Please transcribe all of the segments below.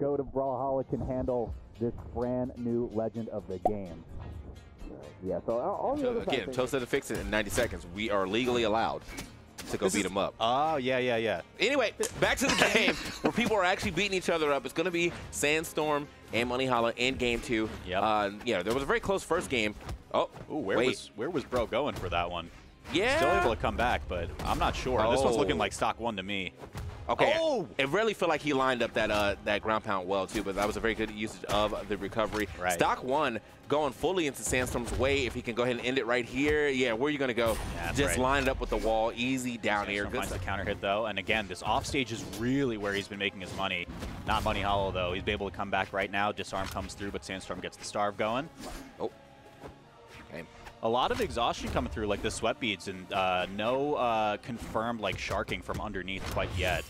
go to Brawlhalla can handle this brand new legend of the game. Yeah, so all the other again, Toe said to fix it in 90 seconds. We are legally allowed to go beat them up. Oh, yeah, yeah, yeah. Anyway, back to the game where people are actually beating each other up. It's going to be Sandstorm and Moneyhalla in game two. Yep. Yeah, there was a very close first game. Oh, ooh, where was Bro going for that one? Yeah. Still able to come back, but I'm not sure. Oh. This one's looking like stock one to me. Okay. Oh. It really felt like he lined up that that ground pound well too, but that was a very good usage of the recovery. Right. Stock one going fully into Sandstorm's way. If he can go ahead and end it right here, yeah, where are you gonna go? Yeah, just right. Lined up with the wall, easy down here. Good finds the counter hit though, and again, this offstage is really where he's been making his money. Not Moneyhalla though. He's been able to come back right now. Disarm comes through, but Sandstorm gets the starve going. Oh. Okay. A lot of exhaustion coming through, like the sweat beads, and no confirmed like sharking from underneath quite yet.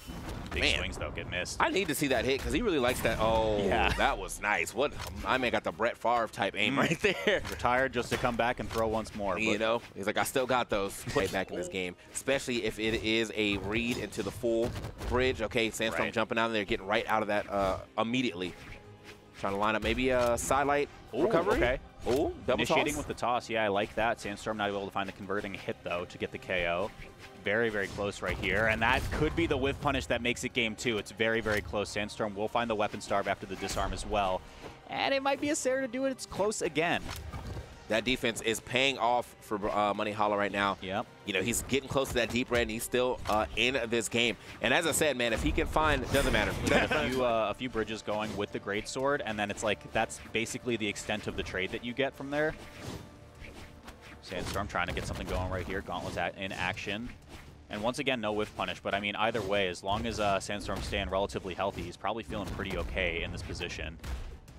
Big man. Swings though get missed. I need to see that hit because he really likes that. Oh, yeah. That was nice. What I mean, got the Brett Favre type aim right there. Retired just to come back and throw once more. You know, he's like, I still got those. Play back in this game, especially if it is a read into the full bridge. Okay, Sandstorm jumping out of there, getting right out of that immediately. Trying to line up maybe a sidelight recovery. Okay. Oh, double initiating toss with the toss. Yeah, I like that. Sandstorm not able to find the converting hit, though, to get the KO. Very, very close right here. And that could be the whiff punish that makes it game two. It's very, very close. Sandstorm will find the weapon starve after the disarm as well. And it might be a Sarah to do it. It's close again. That defense is paying off for Moneyhalla right now. Yep. You know, he's getting close to that deep red, and he's still in this game. And as I said, man, if he can find, doesn't matter. a few bridges going with the greatsword, and then it's like that's basically the extent of the trade that you get from there. Sandstorm trying to get something going right here. Gauntlet's in action. And once again, no whiff punish. But I mean, either way, as long as Sandstorm's staying relatively healthy, he's probably feeling pretty okay in this position.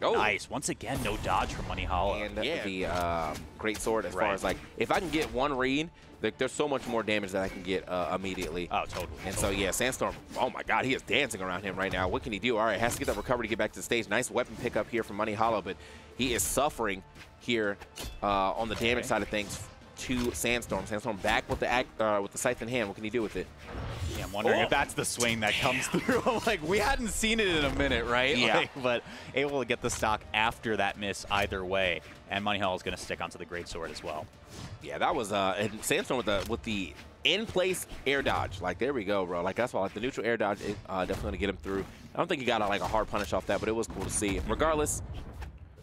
Oh. Nice. Once again, no dodge from Moneyhalla. And the great sword as far as like, if I can get one read, there's so much more damage that I can get immediately. Oh, totally. And so, yeah, Sandstorm, oh my God, he is dancing around him right now. What can he do? All right, has to get that recovery to get back to the stage. Nice weapon pickup here from Moneyhalla, but he is suffering here on the damage side of things to Sandstorm. Sandstorm back with the scythe in hand. What can he do with it? Yeah, I'm wondering if that's the swing that comes through. I'm like, we hadn't seen it in a minute, right? Yeah. Like, but able to get the stock after that miss either way. And Moneyhalla is going to stick onto the greatsword as well. Yeah, that was and Sandstorm with the in-place air dodge. Like, there we go, bro. Like, that's why like, the neutral air dodge is definitely going to get him through. I don't think he got like a hard punish off that, but it was cool to see. Regardless,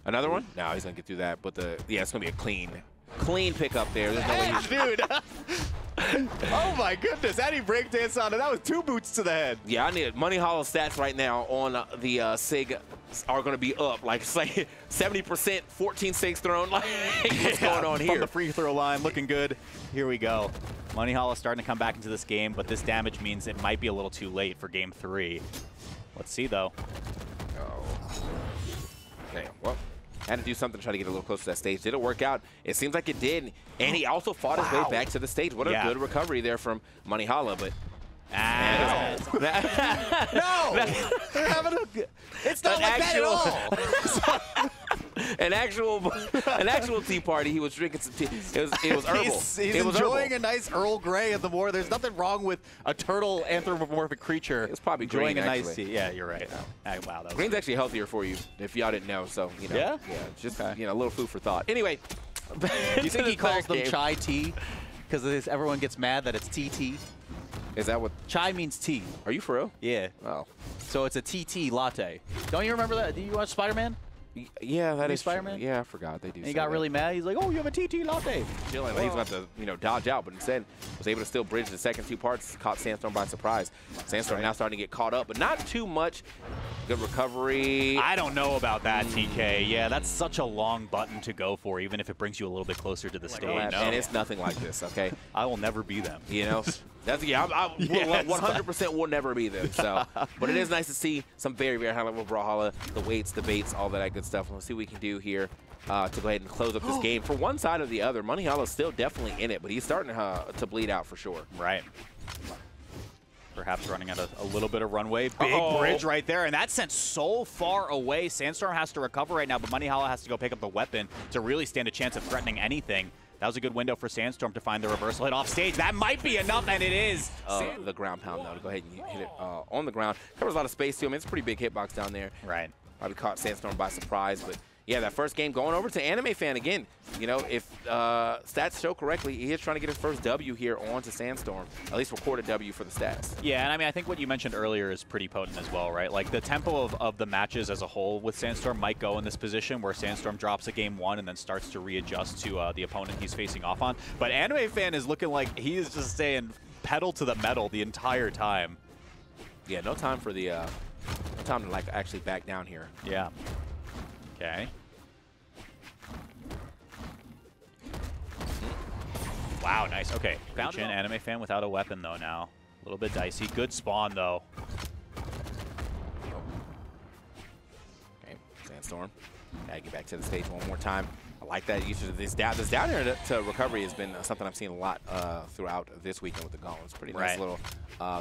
another one? No, he's going to get through that. But, yeah, it's going to be a clean pickup there. There's no way dude. Oh my goodness, Eddie breakdance on it. That was two boots to the head. Yeah, I need it. Moneyhalla stats right now on the SIG are going to be up. Like, it's like 70%, 14 SIGs thrown. Like, what's going on here? From the free throw line, looking good. Here we go. Moneyhalla starting to come back into this game, but this damage means it might be a little too late for game three. Let's see, though. Oh. Damn, well. Had to do something to try to get a little closer to that stage. Did it work out? It seems like it did. And he also fought his way back to the stage. What a good recovery there from Moneyhalla, but... Ah, no! They're having a... It's not like actual, that at all! an actual tea party. He was drinking some tea. It was herbal. He's enjoying herbal. A nice Earl Grey in the morning. There's nothing wrong with a turtle anthropomorphic creature. It's probably enjoying green, a nice tea. Yeah, you're right. Right wow, that green's actually healthier for you if y'all didn't know. So you know, yeah, just you know, a little food for thought. Anyway, you think he calls them chai tea because everyone gets mad that it's tea? Is that what? Chai means tea. Are you for real? Yeah. Oh. So it's a tea latte. Don't you remember that? Did you watch Spider-Man? Yeah, that is Spider-Man. Yeah, I forgot they do. And he got really mad. He's like, "Oh, you have a TT latte." Chilling. He's about to, you know, dodge out, but instead was able to still bridge the second two parts. Caught Sandstorm by surprise. Sandstorm now starting to get caught up, but not too much. Good recovery. I don't know about that, TK. Yeah, that's such a long button to go for, even if it brings you a little bit closer to the stage. And it's nothing like this, okay? I will never be them. You know. That's, yeah, I 100% will never be there. So, but it is nice to see some very, very high-level Brawlhalla, the weights, the baits, all that good stuff. We'll see what we can do here to go ahead and close up this game. For one side or the other, Moneyhalla's still definitely in it, but he's starting to bleed out for sure. Right. Perhaps running out of a little bit of runway. Big bridge right there, and that sent so far away. Sandstorm has to recover right now, but Moneyhalla has to go pick up the weapon to really stand a chance of threatening anything. That was a good window for Sandstorm to find the reversal hit off stage. That might be enough, and it is. The ground pound, though, to go ahead and hit it on the ground. Covers a lot of space to him. It's a pretty big hitbox down there. Right. Probably caught Sandstorm by surprise, but yeah, that first game going over to Anime Fan again. You know, if stats show correctly, he is trying to get his first W here onto Sandstorm. At least record a W for the stats. Yeah, and I mean, I think what you mentioned earlier is pretty potent as well, right? Like the tempo of the matches as a whole with Sandstorm might go in this position where Sandstorm drops a game one and then starts to readjust to the opponent he's facing off on. But Anime Fan is looking like he is just staying pedal to the metal the entire time. Yeah, no time for the, no time to like actually back down here. Yeah. Okay. Wow, nice. Okay, found an Anime Fan without a weapon though now. A little bit dicey. Good spawn though. Okay, Sandstorm. Gotta get back to the stage one more time. I like that usage of this down. This down here to recovery has been something I've seen a lot throughout this weekend with the Golem. It's pretty nice little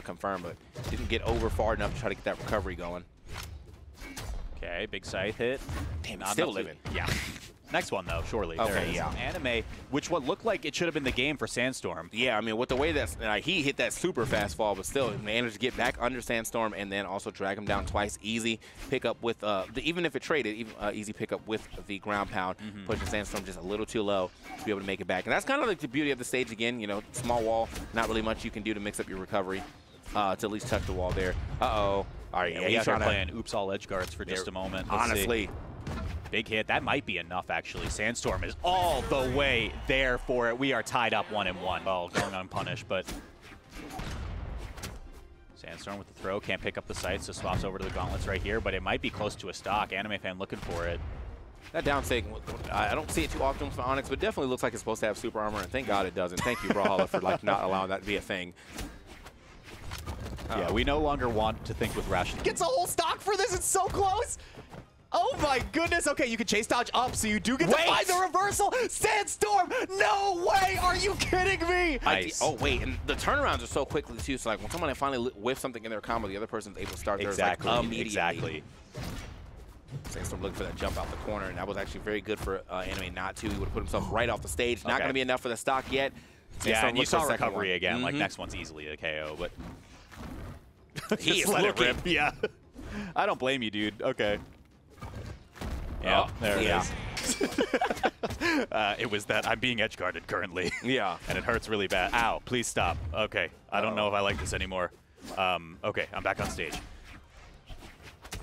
confirm, but didn't get over far enough to try to get that recovery going. Okay, big scythe hit. Damn, still living. Yeah. Next one, though, surely. Okay, there is Anime, which what looked like it should have been the game for Sandstorm. Yeah, I mean, with the way that he hit that super fast fall, but still managed to get back under Sandstorm and then also drag him down twice. Easy pick up with, even if it traded, easy pick up with the ground pound, pushing Sandstorm just a little too low to be able to make it back. And that's kind of like the beauty of the stage again, you know, small wall, not really much you can do to mix up your recovery, to at least tuck the wall there. Uh-oh. All right, yeah, he's trying to playing oops all edge guards for just a moment. Let's see. Big hit. That might be enough, actually. Sandstorm is all the way there for it. We are tied up 1-1. Well, going unpunished, but Sandstorm with the throw. Can't pick up the sights, so swaps over to the gauntlets right here, but it might be close to a stock. Anime Fan looking for it. That down sig, I don't see it too often for Onyx, but definitely looks like it's supposed to have super armor, and thank God it doesn't. Thank you, Brawlhalla, for like not allowing that to be a thing. Yeah, we no longer want to think with rationality. Gets a whole stock for this. It's so close. Oh, my goodness. Okay, you can chase dodge up, so you do get to find the reversal. Sandstorm, no way. Are you kidding me? Nice. Oh, wait. And the turnarounds are so quickly, too. So, like, when someone finally whiffs something in their combo, the other person's able to start theirs like, immediately. Exactly. Sandstorm looking for that jump out the corner, and that was actually very good for Anime not to. He would have put himself right off the stage. Not going to be enough for the stock yet. Sandstorm and you saw recovery again. Like, next one's easily a KO, but... He just let it rip. Yeah. I don't blame you, dude. Okay. Yeah, there it is. It was that I'm being edge guarded currently. Yeah. And it hurts really bad. Ow, please stop. Okay. I don't know if I like this anymore. Okay, I'm back on stage.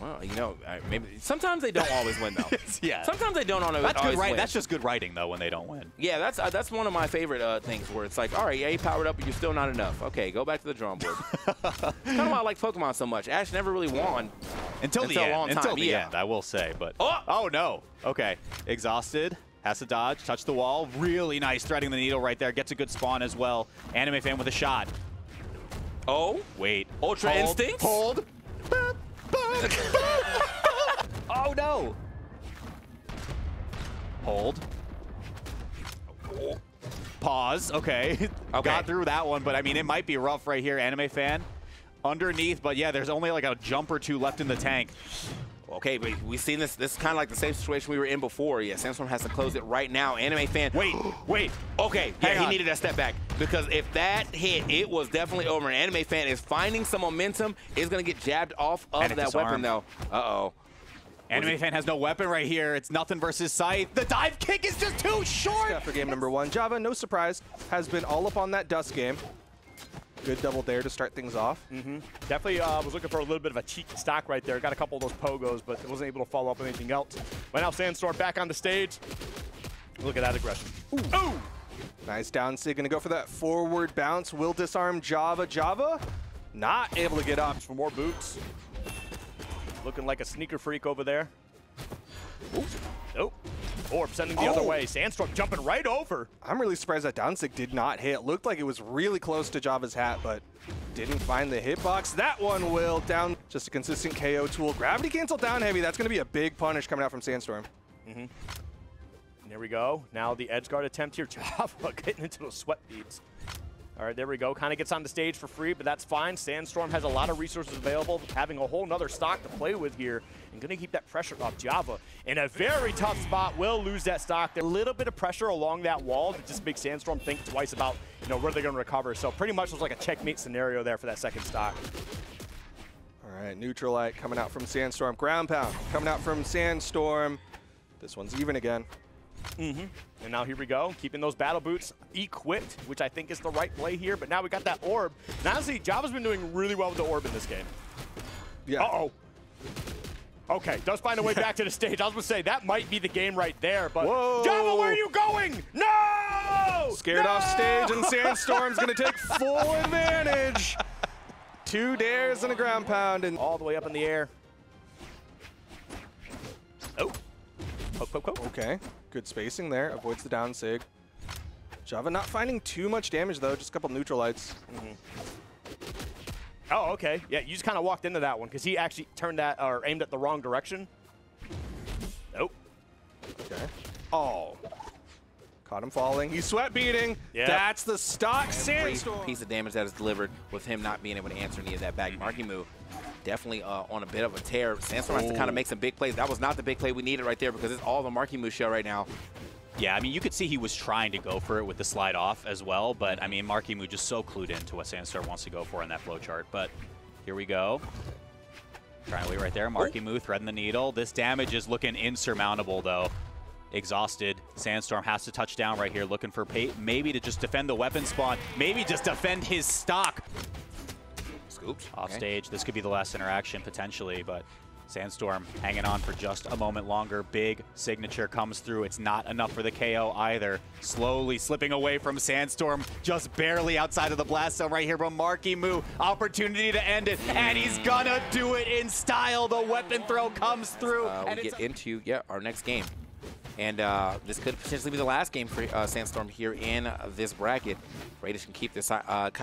Well, you know, maybe sometimes they don't always win, though. Sometimes they don't always win. That's just good writing, though, when they don't win. Yeah, that's one of my favorite things where it's like, all right, yeah, you powered up, but you're still not enough. Okay, go back to the drawing board. That's kind of why I like Pokemon so much. Ash never really won until the end, I will say. But oh no. Okay, exhausted. Has to dodge. Touch the wall. Really nice, threading the needle right there. Gets a good spawn as well. Anime Fan with a shot. Oh wait, Ultra Instinct. Hold. Oh no! Hold. Pause. Okay. Got through that one, but I mean, it might be rough right here. Anime Fan underneath, but yeah, there's only like a jump or two left in the tank. Okay, but we've seen this. This is kind of like the same situation we were in before. Yeah, Sandstorm has to close it right now. Anime Fan. Wait. Okay, yeah, he needed that step back because if that hit, it was definitely over. And Anime Fan is finding some momentum. Is going to get jabbed off of that weapon, though. Uh-oh. Anime Fan has no weapon right here. It's nothing versus Scythe. The dive kick is just too short. After game number one, Java, no surprise, has been all up on that dust game. Good double there to start things off. Definitely was looking for a little bit of a cheat stock right there. Got a couple of those pogos, but wasn't able to follow up on anything else. Right now, Sandstorm back on the stage. Look at that aggression. Ooh. Ooh. Nice down sig. Going to go for that forward bounce. Will disarm Java. Java not able to get up for more boots. Looking like a sneaker freak over there. Ooh. Nope. Orb sending the other way. Sandstorm jumping right over. I'm really surprised that Danzig did not hit. It looked like it was really close to Java's hat, but didn't find the hitbox. That one will down. Just a consistent KO tool. Gravity cancel down heavy. That's going to be a big punish coming out from Sandstorm. There we go. Now the edge guard attempt here. Java getting into those sweat beads. All right, there we go. Kind of gets on the stage for free, but that's fine. Sandstorm has a lot of resources available, having a whole nother stock to play with here, and going to keep that pressure off Java. In a very tough spot, will lose that stock. A little bit of pressure along that wall to just make Sandstorm think twice about, you know, where they're going to recover. So pretty much looks like a checkmate scenario there for that second stock. All right, Neutralite coming out from Sandstorm. Ground Pound coming out from Sandstorm. This one's even again. And now here we go, keeping those battle boots equipped, which I think is the right play here. But now we got that orb. And honestly, Java's been doing really well with the orb in this game. Yeah. Uh-oh. Okay, does find a way back to the stage. I was going to say, that might be the game right there. But whoa. Java, where are you going? No! Scared off stage, and Sandstorm's going to take full advantage. Two dares and a ground pound, and all the way up in the air. Oh. Poke, poke, poke. Okay. Good spacing there, avoids the down sig. Java not finding too much damage though, just a couple neutralites. Oh, okay. Yeah, you just kind of walked into that one because he actually turned that or aimed at the wrong direction. Nope. Okay. Oh. Caught him falling. He's sweat beating. Yep. That's the stock Sandstorm. Piece of damage that is delivered with him not being able to answer any of that back. Marky Moo definitely on a bit of a tear. Sandstorm has to kind of make some big plays. That was not the big play we needed right there because it's all the Marky Moo show right now. Yeah, I mean, you could see he was trying to go for it with the slide off as well, but I mean, Marky Moo just so clued into what Sandstorm wants to go for in that flowchart. But here we go. Trying to wait right there. Marky Moo threading the needle. This damage is looking insurmountable though. Exhausted. Sandstorm has to touch down right here, looking for Pate, maybe to just defend the weapon spawn, maybe just defend his stock. Oops. Off stage, this could be the last interaction potentially, but Sandstorm hanging on for just a moment longer. Big signature comes through. It's not enough for the KO either. Slowly slipping away from Sandstorm, just barely outside of the blast zone right here. But Marky Moo, opportunity to end it, and he's gonna do it in style. The weapon throw comes through. And we get into our next game, and this could potentially be the last game for Sandstorm here in this bracket. Radish can keep this type of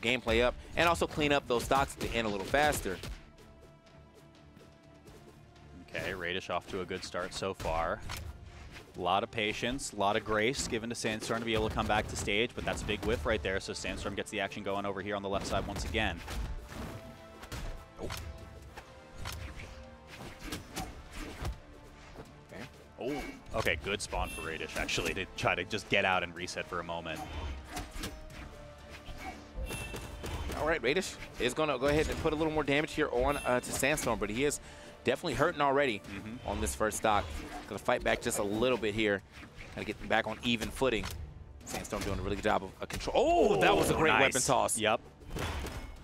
gameplay up and also clean up those stocks at the end a little faster. Okay, Radish off to a good start so far. A lot of patience, a lot of grace given to Sandstorm to be able to come back to stage, but that's a big whiff right there, so Sandstorm gets the action going over here on the left side once again. Oh. Oh, okay, good spawn for Radish, actually, to try to just get out and reset for a moment. All right, Radish is going to go ahead and put a little more damage here on to Sandstorm, but he is definitely hurting already on this first stock. Going to fight back just a little bit here. Got to get back on even footing. Sandstorm doing a really good job of control. Oh, that was a great weapon toss. Yep.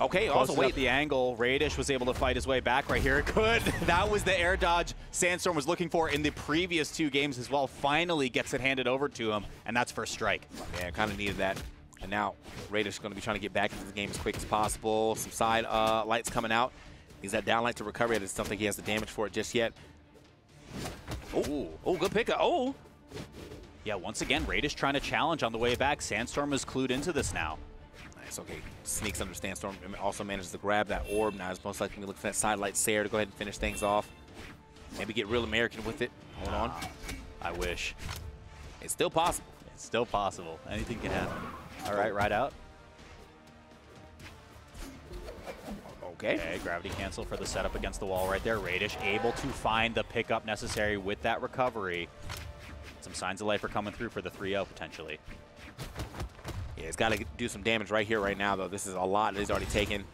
Okay, also wait the angle. Radish was able to fight his way back right here. Good. That was the air dodge Sandstorm was looking for in the previous two games as well. Finally gets it handed over to him, and that's first strike. Yeah, kind of needed that. And now Radish is going to be trying to get back into the game as quick as possible. Some side lights coming out. He's that down light to recover it. I don't think he has the damage for it just yet. Oh, good pickup. Oh. Yeah, once again, Radish trying to challenge on the way back. Sandstorm is clued into this now. Okay, sneaks under Sandstorm and also manages to grab that orb. Now he's most likely going to look for that side light Sarah to go ahead and finish things off. Maybe get real American with it. Hold on. I wish. It's still possible. It's still possible. Anything can happen. All right, ride out. Okay. Okay, gravity cancel for the setup against the wall right there. Radish able to find the pickup necessary with that recovery. Some signs of life are coming through for the 3-0 potentially. Yeah, it's got to do some damage right here, right now, though. This is a lot that he's already taken.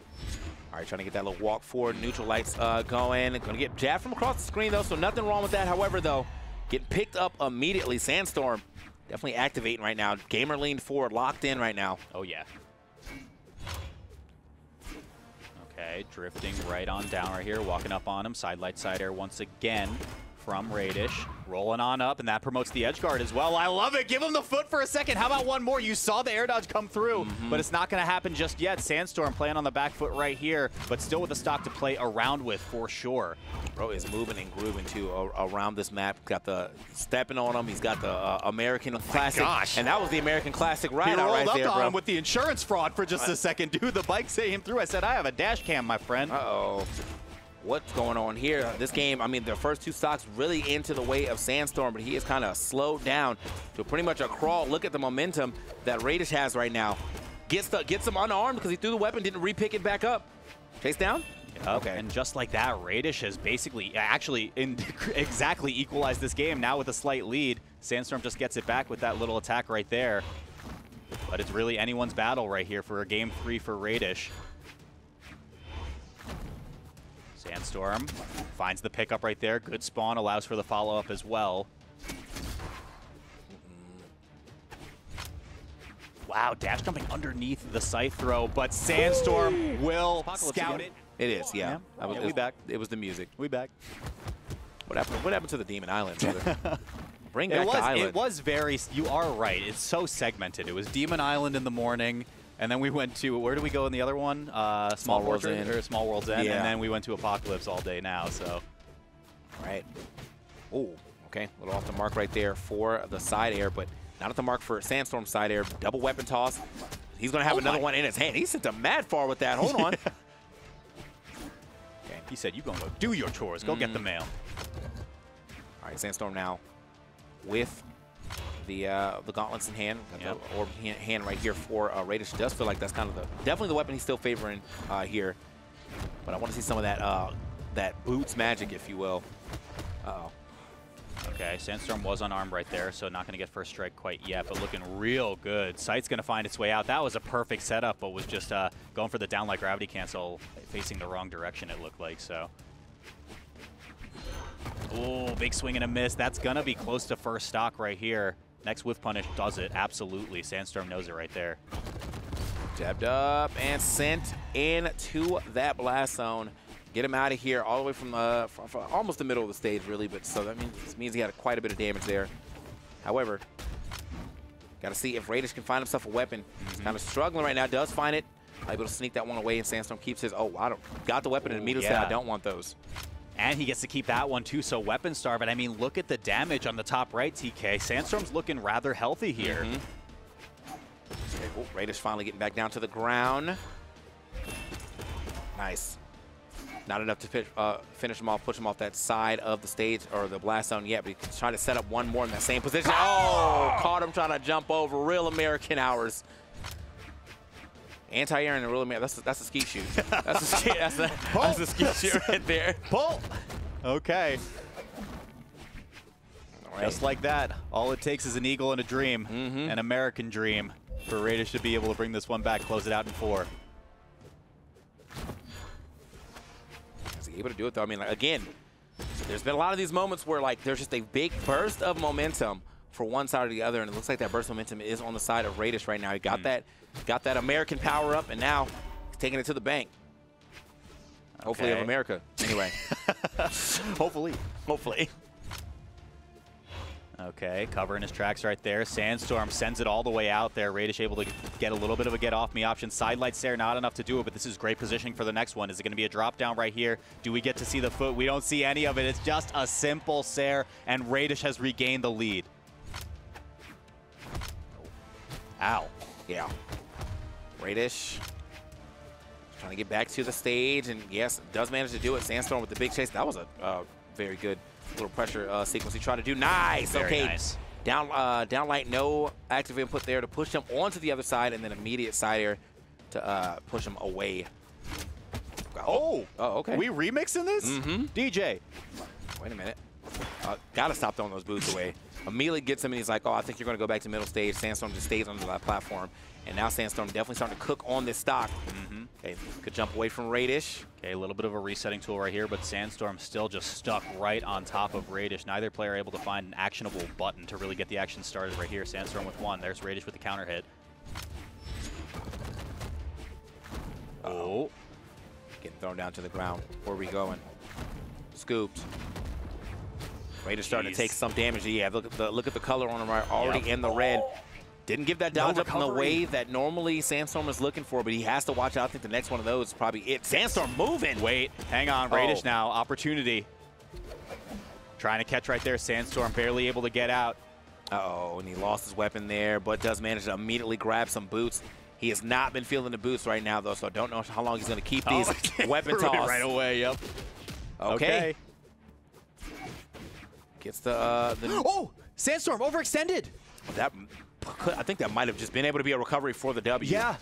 All right, trying to get that little walk forward. Neutral lights going. Going to get jabbed from across the screen, though, so nothing wrong with that. However, though, getting picked up immediately. Sandstorm definitely activating right now. Gamer leaned forward, locked in right now. Oh, yeah. Okay, drifting right on down right here, walking up on him. Side light, side air once again from Radish, rolling on up, and that promotes the edge guard as well. I love it. Give him the foot for a second. How about one more? You saw the air dodge come through, but it's not going to happen just yet. Sandstorm playing on the back foot right here, but still with a stock to play around with for sure. Bro is moving and grooving too around this map. Got the stepping on him. He's got the American Classic. Gosh. And that was the American Classic ride out right there, bro. He rolled up on him with the insurance fraud for just a second. Dude, the bike set him through. I said, I have a dash cam, my friend. Uh-oh. What's going on here? This game, I mean, the first two stocks really into the way of Sandstorm, but he is kind of slowed down to pretty much a crawl. Look at the momentum that Radish has right now. Gets him unarmed because he threw the weapon, didn't re-pick it back up. Chase down. Okay. And just like that, Radish has basically, actually, exactly equalized this game now with a slight lead. Sandstorm just gets it back with that little attack right there. But it's really anyone's battle right here for a game three for Radish. Sandstorm finds the pickup right there. Good spawn, allows for the follow-up as well. Wow, dash jumping underneath the scythe throw, but Sandstorm will scout it. It is, yeah. We back. It was the music. We back. What happened to the Demon Island, brother? Bring back the island. It was very, you are right. It's so segmented. It was Demon Island in the morning, and then we went to, where do we go in the other one? Small World's End, yeah. And then we went to Apocalypse all day now, so. All right. Oh, okay. A little off the mark right there for the side air, but not at the mark for Sandstorm's side air. Double weapon toss. He's going to have another one in his hand. He sent a mad far with that. Hold on. He said, you gonna go do your chores. Go get the mail. All right, Sandstorm now with the gauntlets in hand. Got the orb in hand right here for Radish. Does feel like that's kind of definitely the weapon he's still favoring here. But I want to see some of that boots magic, if you will. Uh-oh. Okay, Sandstorm was unarmed right there, so not going to get first strike quite yet, but looking real good. Sight's going to find its way out. That was a perfect setup, but was just going for the down light gravity cancel, facing the wrong direction it looked like, so. Oh, big swing and a miss. That's going to be close to first stock right here. Next whiff punish does it, absolutely. Sandstorm knows it right there. Dabbed up and sent in to that blast zone. Get him out of here, all the way from almost the middle of the stage, really. But so that means he had quite a bit of damage there. However, got to see if Radish can find himself a weapon. He's kind of struggling right now. Does find it, able to sneak that one away, and Sandstorm keeps his. Oh, I don't got the weapon and immediately said I don't want those. And he gets to keep that one too. So weapon starved. I mean, look at the damage on the top right. TK Sandstorm's looking rather healthy here. Oh, Radish finally getting back down to the ground. Nice. Not enough to finish him off, push him off that side of the stage or the blast zone yet, but he can try to set up one more in that same position. Oh! Caught him trying to jump over. Real American hours. Anti-air and real American. That's a ski shoot. That's a ski shoot right there. Pull. Okay. Right. Just like that, all it takes is an eagle and a dream, an American dream, for Radish to be able to bring this one back, close it out in 4. Able to do it though. I mean, like, again, there's been a lot of these moments where like there's just a big burst of momentum for one side or the other, and it looks like that burst of momentum is on the side of Radish right now. He got that American power up, and now he's taking it to the bank. Okay. Hopefully of America. Anyway. Hopefully. Okay, covering his tracks right there. Sandstorm sends it all the way out there. Radish able to get a little bit of a get-off-me option. Sidelight Stare, not enough to do it, but this is great positioning for the next one. Is it going to be a drop-down right here? Do we get to see the foot? We don't see any of it. It's just a simple Stare, and Radish has regained the lead. Ow. Yeah. Radish trying to get back to the stage, and yes, does manage to do it. Sandstorm with the big chase. That was a very good little pressure sequence he tried to do. Nice. Very okay. Nice. Down light, no active input there to push him onto the other side, and then immediate side air to push him away. Oh, okay. We remixing this? DJ. Wait a minute. Gotta stop throwing those boots away. Immediately gets him, and he's like, oh, I think you're going to go back to middle stage. Sandstorm just stays on that platform. And now Sandstorm definitely starting to cook on this stock. Okay, could jump away from Radish. Okay, a little bit of a resetting tool right here, but Sandstorm still just stuck right on top of Radish. Neither player able to find an actionable button to really get the action started right here. Sandstorm with one. There's Radish with the counter hit. Oh. Getting thrown down to the ground. Where are we going? Scooped. Radish starting to take some damage. Yeah, look at the color on him right already in the red. Didn't give that dodge up in the way that normally Sandstorm is looking for, but he has to watch out. I think the next one of those is probably it. Sandstorm moving. Wait, hang on. Radish now, opportunity. Trying to catch right there. Sandstorm barely able to get out. And he lost his weapon there, but does manage to immediately grab some boots. He has not been feeling the boots right now, though, so I don't know how long he's going to keep these weapon toss. Right away, yep. Okay. Gets the... Oh! Sandstorm overextended! I think that might have just been able to be a recovery for the W. Yeah.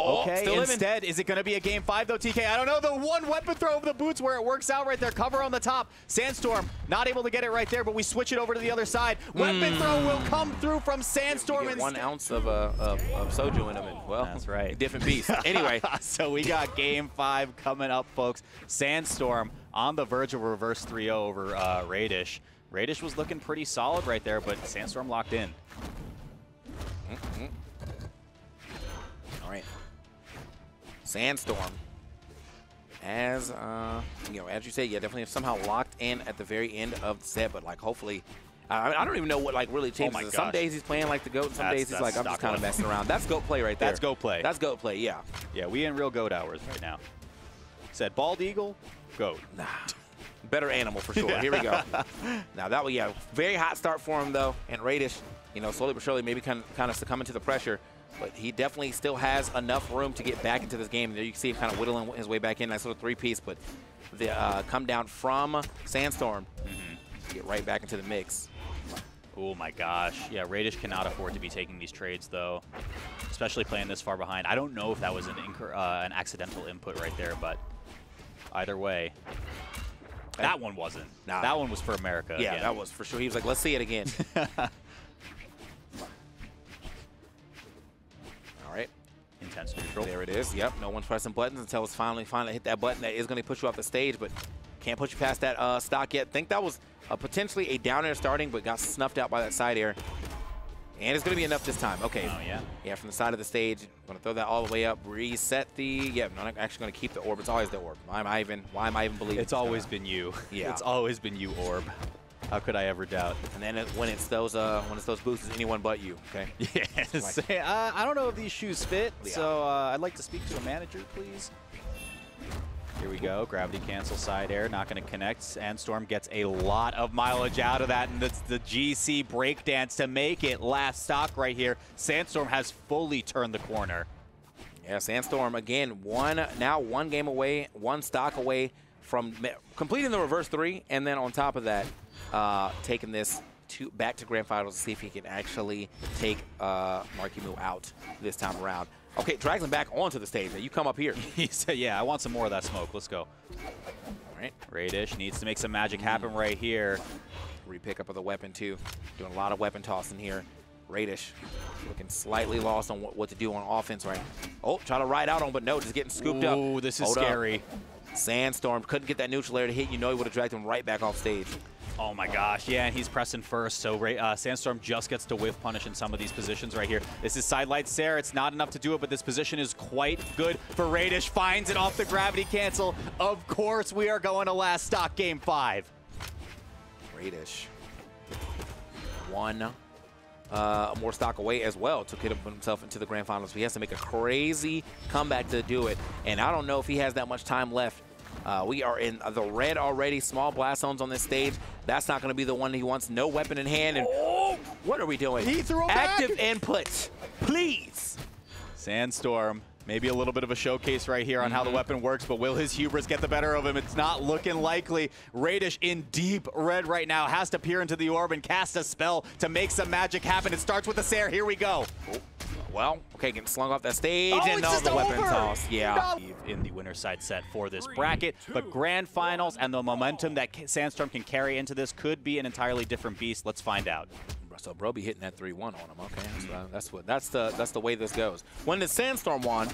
Oh, okay, instead, is it going to be a game 5 though, TK? I don't know. The one weapon throw of the boots where it works out right there. Cover on the top. Sandstorm not able to get it right there, but we switch it over to the other side. Weapon throw will come through from Sandstorm. You get 1 ounce of soju in him. And, well, that's right. Different beast. Anyway. So we got game 5 coming up, folks. Sandstorm on the verge of reverse 3-0 over Radish. Radish was looking pretty solid right there, but Sandstorm locked in. All right. Sandstorm, as you know, as you say, yeah, definitely somehow locked in at the very end of the set, but like hopefully, I don't even know what like really changes. Oh, some days he's playing like the GOAT, some days he's like I'm just kind of messing around. That's GOAT play right there. That's GOAT play. That's GOAT play. Yeah. Yeah, we in real GOAT hours right now. Said bald eagle, GOAT. Nah, better animal for sure. Here we go. Now that was, yeah, very hot start for him though, and Radish, you know, slowly but surely maybe kind of succumbing to the pressure. But he definitely still has enough room to get back into this game. There you can see him kind of whittling his way back in. Nice little three-piece, but the come down from Sandstorm to get right back into the mix. Oh, my gosh. Yeah, Radish cannot afford to be taking these trades, though, especially playing this far behind. I don't know if that was an accidental input right there, but either way. That one wasn't. Nah. That one was for America. Yeah, again. That was for sure. He was like, let's see it again. Intense neutral. There it is. Yep. No one's pressing buttons until it's finally hit that button that is going to push you off the stage, but can't push you past that stock yet. Think that was potentially a down air starting, but got snuffed out by that side air. And it's going to be enough this time. Okay. Oh, yeah. Yeah, from the side of the stage. Going to throw that all the way up. Reset the. Yeah, I'm not actually going to keep the orb. It's always the orb. Why am I even believing? It's always been you. Yeah. It's always been you, orb. How could I ever doubt? And then when it's those boots, it's anyone but you. Okay. Yes. Hey, I don't know if these shoes fit, yeah. So I'd like to speak to a manager, please. Here we go. Gravity cancel side air, not going to connect. Sandstorm gets a lot of mileage out of that, and it's the GC breakdance to make it last stock right here. Sandstorm has fully turned the corner. Yeah, Sandstorm again. Now one game away, one stock away from completing the reverse 3, and then on top of that. Taking this back to Grand Finals to see if he can actually take Marky Moo out this time around. Okay, drags him back onto the stage. Now you come up here. He said, yeah, I want some more of that smoke. Let's go. All right. Radish needs to make some magic happen right here. Repick up of the weapon, too. Doing a lot of weapon tossing here. Radish looking slightly lost on what to do on offense right now. Oh, try to ride out on, but no, just getting scooped up. Ooh, this is scary. Sandstorm couldn't get that neutral air to hit. You know he would have dragged him right back off stage. Oh my gosh, yeah, and he's pressing first, so Sandstorm just gets to whiff punish in some of these positions right here. This is sidelight Sarah, it's not enough to do it, but this position is quite good for Radish. Finds it off the gravity cancel. Of course, we are going to last stock game 5. Radish, one more stock away as well to get himself into the grand finals. He has to make a crazy comeback to do it, and I don't know if he has that much time left. We are in the red already. Small blast zones on this stage. That's not going to be the one he wants. No weapon in hand. And oh, what are we doing? He threw him active back. Input, please. Sandstorm, maybe a little bit of a showcase right here on how the weapon works, but will his hubris get the better of him? It's not looking likely. Radish in deep red right now. Has to peer into the orb and cast a spell to make some magic happen. It starts with the Sair. Here we go. Oh. Well, okay, getting slung off that stage, oh, and all the weapon toss. Yeah. No. In the winner's side set for this bracket, but grand finals and the momentum that Sandstorm can carry into this could be an entirely different beast. Let's find out. So Broby hitting that 3-1 on him. Okay, so that's the way this goes. When the Sandstorm won,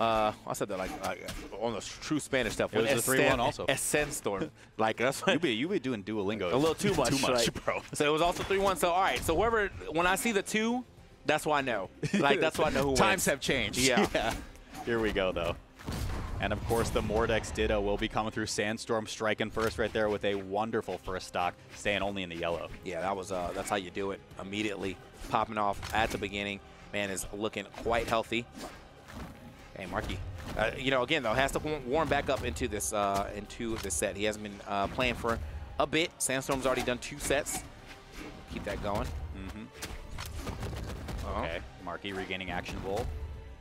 I said that like on the true Spanish stuff. It was a 3-1 also. A Sandstorm, like that's you be doing Duolingo a little too much, bro. So it was also 3-1. So all right, so whoever when I see the 2. That's why I know. Like, that's why I know who Times wins. Have changed. Yeah. Here we go, though. And, of course, the Mordex Ditto will be coming through. Sandstorm striking first right there with a wonderful first stock, staying only in the yellow. Yeah, that was that's how you do it. Immediately popping off at the beginning. Man is looking quite healthy. Hey, Marky. You know, again, though, has to warm back up into this set. He hasn't been playing for a bit. Sandstorm's already done 2 sets. Keep that going. Okay, Marky regaining action roll.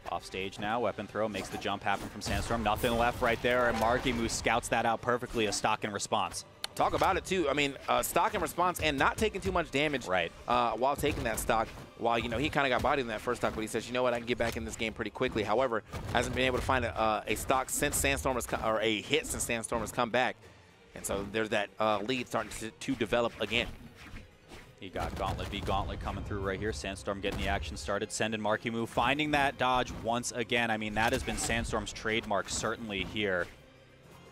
Off stage now, weapon throw, makes the jump happen from Sandstorm. Nothing left right there, and Marky Moo scouts that out perfectly, a stock in response. talk about it too. I mean, stock and response and not taking too much damage while taking that stock. While, you know, he kind of got bodied in that first stock, but he says, you know what, I can get back in this game pretty quickly. However, hasn't been able to find a stock since Sandstorm has come, or a hit since Sandstorm has come back. And so there's that lead starting to develop again. You got Gauntlet v Gauntlet coming through right here. Sandstorm getting the action started. Send and Marky Moo finding that dodge once again. I mean, that has been Sandstorm's trademark certainly here.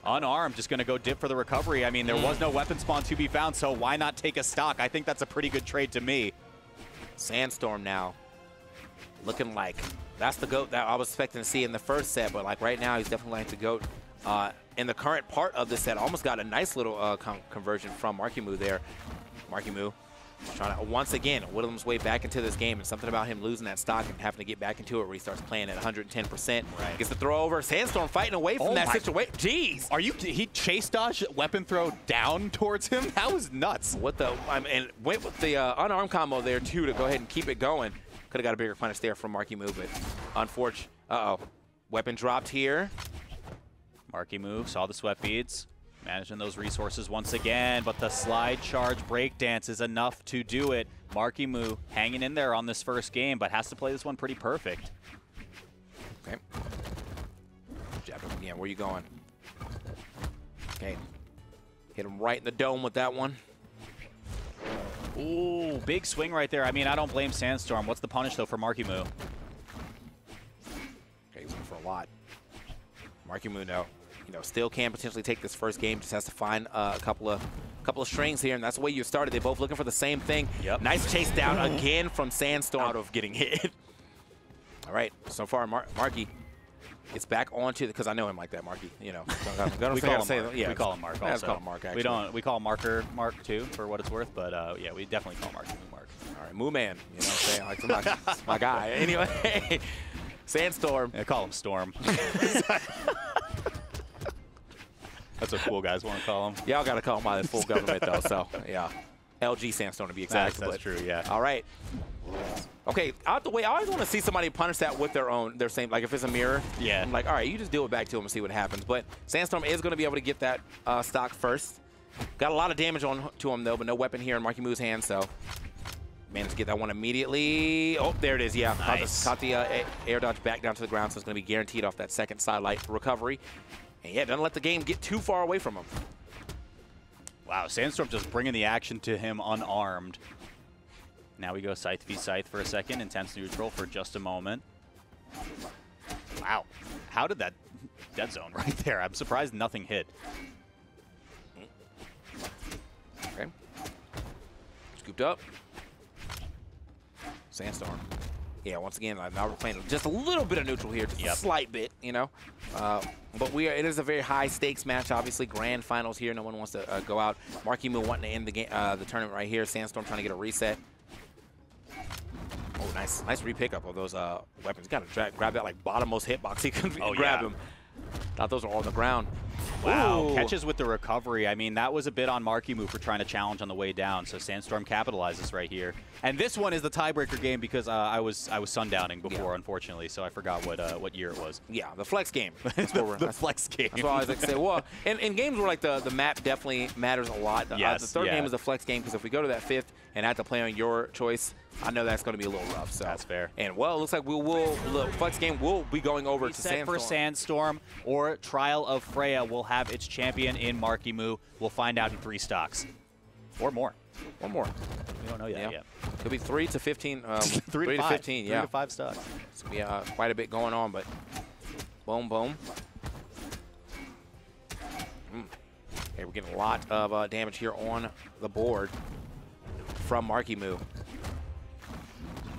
Unarmed, just going to go dip for the recovery. I mean, there was no weapon spawn to be found, so why not take a stock? I think that's a pretty good trade to me. Sandstorm now looking like that's the GOAT that I was expecting to see in the first set, but like right now he's definitely like the GOAT. In the current part of the set, almost got a nice little conversion from Marky Moo there. Marky Moo trying to once again whittle his way back into this game, and something about him losing that stock and having to get back into it where he starts playing at 110%. Right. Gets the throw over. Sandstorm fighting away from that situation. Jeez, are you? He chase dodge weapon throw down towards him. That was nuts. What the? I mean, and went with the unarmed combo there too to go ahead and keep it going. Could have got a bigger punish there from Marky Moo, but unfortunate. Uh-oh, weapon dropped here. Marky Moo saw the sweat beads. Managing those resources once again, but the slide charge breakdance is enough to do it. Marky Moo hanging in there on this first game, but has to play this one pretty perfect. Okay. Jab him again. Where are you going? Okay. Hit him right in the dome with that one. Ooh, big swing right there. I mean, I don't blame Sandstorm. What's the punish, though, for Marky Moo? Okay, he's going for a lot. Marky Moo, no. You know, still can potentially take this first game. Just has to find a couple of strings here, and that's the way you started. They're both looking for the same thing. Yep. Nice chase down again from Sandstorm. Out of getting hit. All right, so far Marky gets back onto because I know him like that, Marky. You know, we call him Mark. Yeah, we call him Mark. Also. Call him Mark. Actually. We don't. We call Marker Mark too, for what it's worth. But yeah, we definitely call Marky Mark. All right, Moo Man. You know what I'm saying? Like, that's my guy. Anyway, Sandstorm. Yeah, call him Storm. That's what cool guys want to call him. Y'all got to call him by the full government, though. So, yeah. LG Sandstorm, to be exact. That's true, yeah. All right. Okay, out the way, I always want to see somebody punish that with their own, their same, like if it's a mirror. Yeah. I'm like, all right, you just do it back to him and see what happens. But Sandstorm is going to be able to get that stock first. Got a lot of damage on to him, though, but no weapon here in Marky Moo's hand, so. Managed to get that one immediately. Oh, there it is, yeah. Nice. Caught the air dodge back down to the ground, so it's going to be guaranteed off that second sidelight recovery. And yeah, doesn't let the game get too far away from him. Wow, Sandstorm just bringing the action to him unarmed. Now we go Scythe v Scythe for a second, intense neutral for just a moment. Wow, how did that dead zone right there? I'm surprised nothing hit. Okay. Scooped up. Sandstorm. Yeah, once again, now we're playing just a little bit of neutral here, just a slight bit, you know. But it is a very high-stakes match, obviously. Grand finals here. No one wants to go out. Marky Moo wanting to end the game, the tournament right here. Sandstorm trying to get a reset. Oh, nice. Nice re-pickup of those weapons. Got to grab that, like, bottom-most hitbox. He couldn't grab him. Thought those were all on the ground. Wow. Ooh. Catches with the recovery. I mean, that was a bit on Marky Moo for trying to challenge on the way down. So Sandstorm capitalizes right here. And this one is the tiebreaker game because I was sundowning before, unfortunately. So I forgot what year it was. Yeah, the flex game. That's the flex game. That's what I always like to say. Well, in games where like the map definitely matters a lot. The third game is the flex game because if we go to that fifth and have to play on your choice, I know that's going to be a little rough. So that's fair. And well, it looks like we will. The flex game will be going over to Sandstorm. For Sandstorm or Trial of Freya will have its champion in Marky Moo. We'll find out in 3 stocks or more. Or more. We don't know yet. It'll be 3 to 15. 3 to 15. 3 to 5 stocks. It's gonna be quite a bit going on, but boom, boom. Okay, we're getting a lot of damage here on the board from Marky Moo.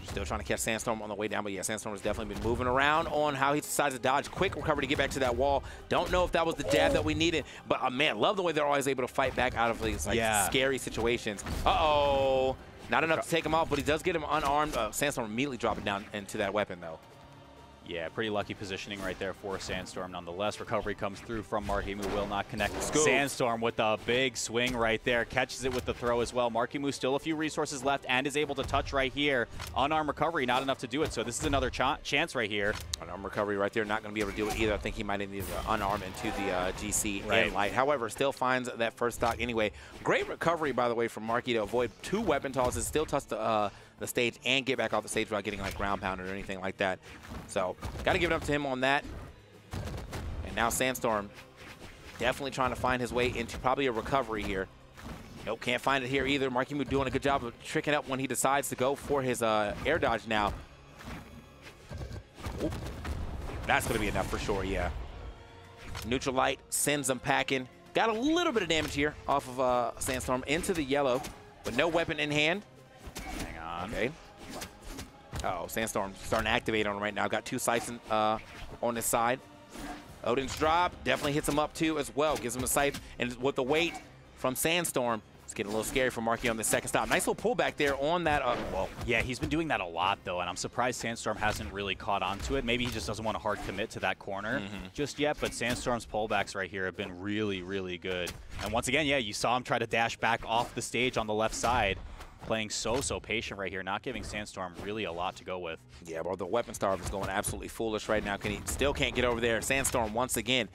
Still trying to catch Sandstorm on the way down, but yeah, Sandstorm has definitely been moving around on how he decides to dodge. Quick recovery to get back to that wall. Don't know if that was the jab that we needed, but man, love the way they're always able to fight back out of these like scary situations. Uh-oh. Not enough to take him out, but he does get him unarmed. Sandstorm immediately dropping down into that weapon, though. Yeah, pretty lucky positioning right there for Sandstorm. Nonetheless, recovery comes through from Marky Moo, will not connect. Sandstorm with a big swing right there, catches it with the throw as well. Marky Moo still a few resources left and is able to touch right here. Unarmed recovery, not enough to do it, so this is another chance right here. Unarmed recovery right there, not going to be able to do it either. I think he might need to unarm into the GC and light. However, still finds that first stock anyway. Great recovery, by the way, from Marky to avoid two weapon tosses, still touch the stage and get back off the stage without getting like ground pounded or anything like that. So got to give it up to him on that. And now Sandstorm definitely trying to find his way into probably a recovery here. Nope, can't find it here either. Marky Moo doing a good job of tricking up when he decides to go for his air dodge now. Oop. That's going to be enough for sure, yeah. Neutral light sends him packing. Got a little bit of damage here off of Sandstorm into the yellow, but no weapon in hand. Okay. Uh oh, Sandstorm starting to activate on him right now. Got two sights in, on his side. Odin's drop definitely hits him up too as well. Gives him a sight, and with the weight from Sandstorm, it's getting a little scary for Marky on the second stop. Nice little pullback there on that. Well, yeah, he's been doing that a lot though, and I'm surprised Sandstorm hasn't really caught on to it. Maybe he just doesn't want to hard commit to that corner just yet. But Sandstorm's pullbacks right here have been really, really good. And once again, yeah, you saw him try to dash back off the stage on the left side. Playing so patient right here, not giving Sandstorm really a lot to go with. Yeah, well, the weapon starve is going absolutely foolish right now. He still can't get over there. Sandstorm once again.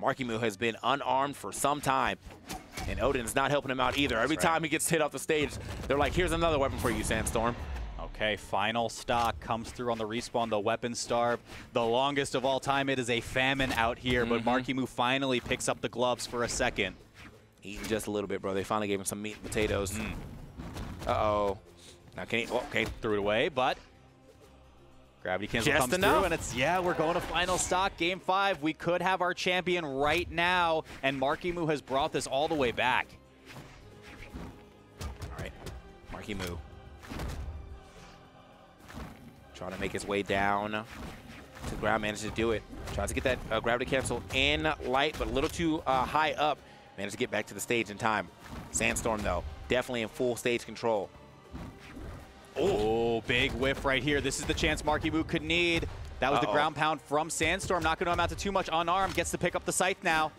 Marky Moo has been unarmed for some time, and Odin's not helping him out either. Every time he gets hit off the stage, they're like, here's another weapon for you, Sandstorm. Okay, final stock comes through on the respawn, the weapon starve. The longest of all time, it is a famine out here, but Marky Moo finally picks up the gloves for a second. Eating just a little bit, bro. They finally gave him some meat and potatoes. Uh-oh. Now can he, okay, threw it away, but gravity cancel comes through, and it's, yeah, we're going to final stock, game 5. We could have our champion right now, and Marky Moo has brought this all the way back. All right, Marky Moo trying to make his way down to the ground, manages to do it. Tries to get that gravity cancel in light, but a little too high up. Managed to get back to the stage in time. Sandstorm, though, definitely in full stage control. Oh, big whiff right here. This is the chance Marky Moo could need. That was the ground pound from Sandstorm. Not going to amount to too much. Unarmed gets to pick up the scythe now.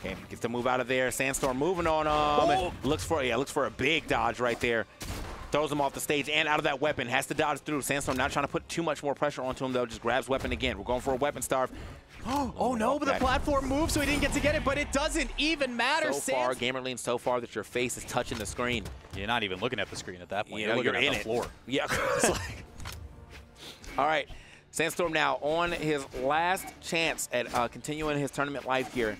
Okay, gets to move out of there. Sandstorm moving on looks for a big dodge right there. Throws him off the stage and out of that weapon. Has to dodge through. Sandstorm not trying to put too much more pressure onto him, though. Just grabs weapon again. We're going for a weapon starve. Oh no, but the platform moved, so he didn't get to get it, but it doesn't even matter. So far, gamer lean so far that your face is touching the screen. You're not even looking at the screen at that point. You know, you're looking at the floor. Yeah. It's like... All right, Sandstorm now on his last chance at continuing his tournament life here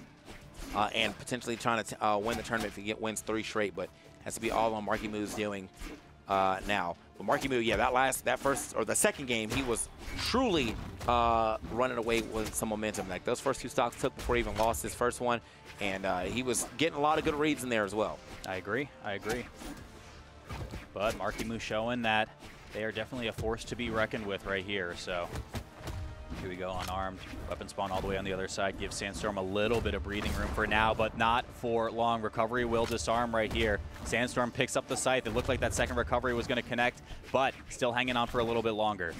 and potentially trying to win the tournament if he wins 3 straight, but has to be all on Marky Moo's doing now. But Marky Moo, yeah, the second game, he was truly running away with some momentum. Like those first 2 stocks took before he even lost his first one, and he was getting a lot of good reads in there as well. I agree. But Marky Moo showing that they are definitely a force to be reckoned with right here. So here we go, unarmed. Weapon spawn all the way on the other side. Gives Sandstorm a little bit of breathing room for now, but not for long. Recovery will disarm right here. Sandstorm picks up the scythe. It looked like that second recovery was going to connect, but still hanging on for a little bit longer.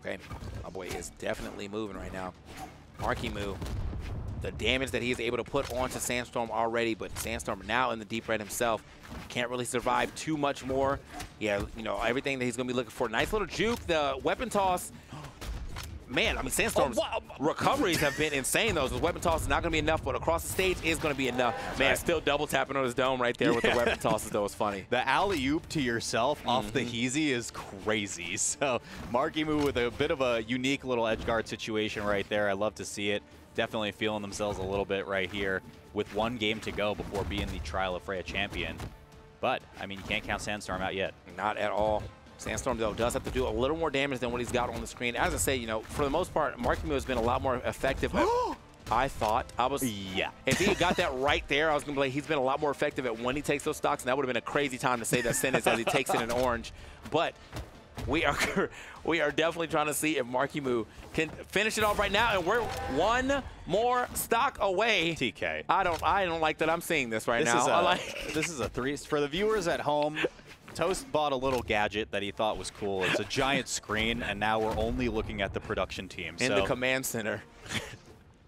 Okay, my boy is definitely moving right now. Marky Moo, the damage that he's able to put onto Sandstorm already, but Sandstorm now in the deep red himself. Can't really survive too much more. Yeah, you know, everything that he's going to be looking for. Nice little juke, the weapon toss. Man, I mean, Sandstorm's recoveries have been insane, though. His weapon toss is not going to be enough, but across the stage is going to be enough. Man, still double tapping on his dome right there with the weapon tosses, though. It's funny. The alley-oop to yourself off the Heezy is crazy. So Marky Moo with a bit of a unique little edge guard situation right there. I love to see it. Definitely feeling themselves a little bit right here with 1 game to go before being the Trial of Freya champion. But, I mean, you can't count Sandstorm out yet. Not at all. Sandstorm, though, does have to do a little more damage than what he's got on the screen. As I say, you know, for the most part, Marky Moo has been a lot more effective. I thought. I was. Yeah. If he got that right there, I was going to be like, he's been a lot more effective at when he takes those stocks, and that would have been a crazy time to say that sentence as he takes it in orange. But we are definitely trying to see if Marky Moo can finish it off right now, and we're 1 more stock away. TK, I don't like that I'm seeing this right now. This is a 3 for the viewers at home. Toast bought a little gadget that he thought was cool. It's a giant screen, and now we're only looking at the production team. In the command center.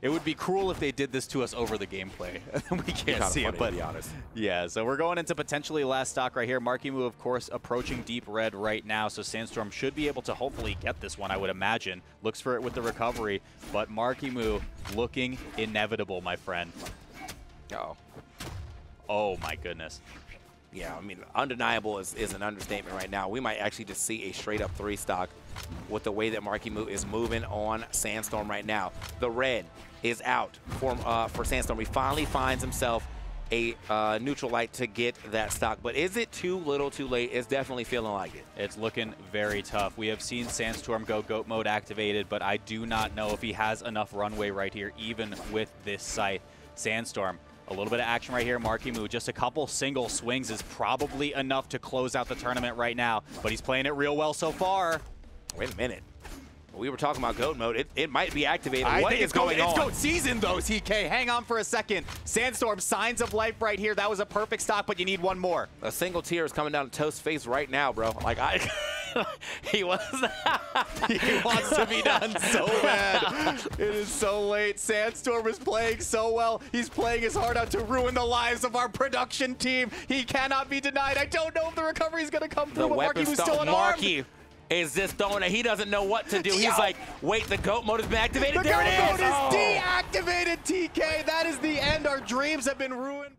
It would be cruel if they did this to us over the gameplay. We can't see it, but to be honest. Yeah, so we're going into potentially last stock right here. Marky Moo, of course, approaching deep red right now, so Sandstorm should be able to hopefully get this one, I would imagine. Looks for it with the recovery, but Marky Moo looking inevitable, my friend. Uh-oh. Oh, my goodness. Yeah, I mean, undeniable is an understatement right now. We might actually just see a straight-up three stock with the way that Marky Moo is moving on Sandstorm right now. The red is out for Sandstorm. He finally finds himself a neutral light to get that stock. But is it too little too late? It's definitely feeling like it. It's looking very tough. We have seen Sandstorm go GOAT mode activated, but I do not know if he has enough runway right here, even with this sight. Sandstorm. A little bit of action right here. Marky Moo, just a couple single swings is probably enough to close out the tournament right now, but he's playing it real well so far. Wait a minute. We were talking about GOAT mode. It might be activated. What is going on? It's GOAT season, though, TK. Hang on for a second. Sandstorm, signs of life right here. That was a perfect stock, but you need one more. A single tear is coming down to Toast's face right now, bro. Like, he wants to be done so bad. It is so late. Sandstorm is playing so well. He's playing his heart out to ruin the lives of our production team. He cannot be denied. I don't know if the recovery is going to come through, but Marky was still unarmed. Marky is just throwing it. He doesn't know what to do. He's like, wait, the GOAT mode has been activated. The GOAT mode is deactivated, TK. That is the end. Our dreams have been ruined.